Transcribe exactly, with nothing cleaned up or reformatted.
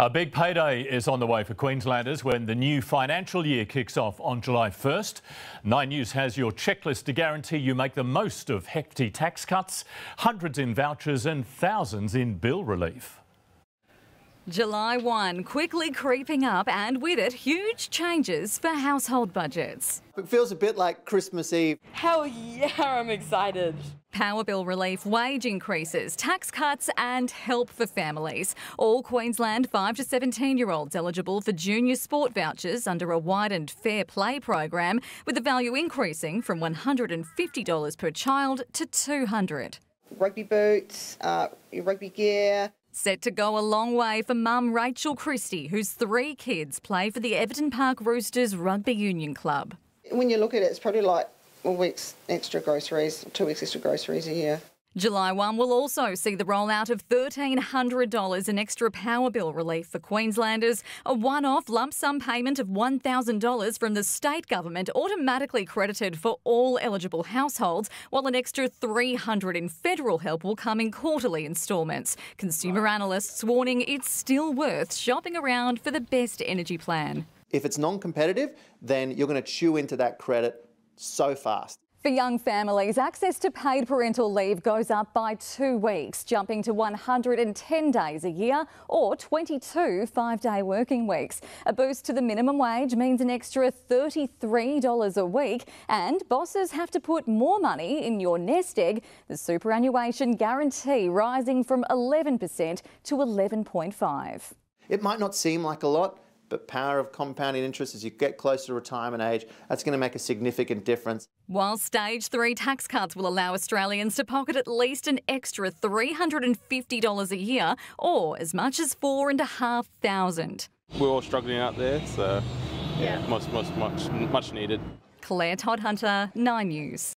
A big payday is on the way for Queenslanders when the new financial year kicks off on July first. Nine News has your checklist to guarantee you make the most of hefty tax cuts, hundreds in vouchers and thousands in bill relief. July first quickly creeping up, and with it, huge changes for household budgets. It feels a bit like Christmas Eve. Hell yeah, I'm excited. Power bill relief, wage increases, tax cuts and help for families. All Queensland five to seventeen-year-olds eligible for junior sport vouchers under a widened Fair Play program, with the value increasing from one hundred and fifty dollars per child to two hundred dollars. Rugby boots, uh, rugby gear. Set to go a long way for mum Rachel Christie, whose three kids play for the Everton Park Roosters Rugby Union Club. When you look at it, it's probably like a week's extra groceries, two weeks extra groceries a year. July first will also see the rollout of one thousand three hundred dollars in extra power bill relief for Queenslanders. A one-off lump sum payment of one thousand dollars from the state government automatically credited for all eligible households, while an extra three hundred dollars in federal help will come in quarterly instalments. Consumer analysts warning it's still worth shopping around for the best energy plan. If it's non-competitive, then you're going to chew into that credit so fast. For young families, access to paid parental leave goes up by two weeks, jumping to one hundred and ten days a year or twenty-two five-day working weeks. A boost to the minimum wage means an extra thirty-three dollars a week, and bosses have to put more money in your nest egg, the superannuation guarantee rising from eleven percent to eleven point five percent. It might not seem like a lot, but power of compounding interest as you get closer to retirement age, that's going to make a significant difference. While stage three tax cuts will allow Australians to pocket at least an extra three hundred and fifty dollars a year, or as much as four thousand five hundred dollars. We're all struggling out there, so yeah, yeah. Much, much, much, much needed. Claire Todd-Hunter, Nine News.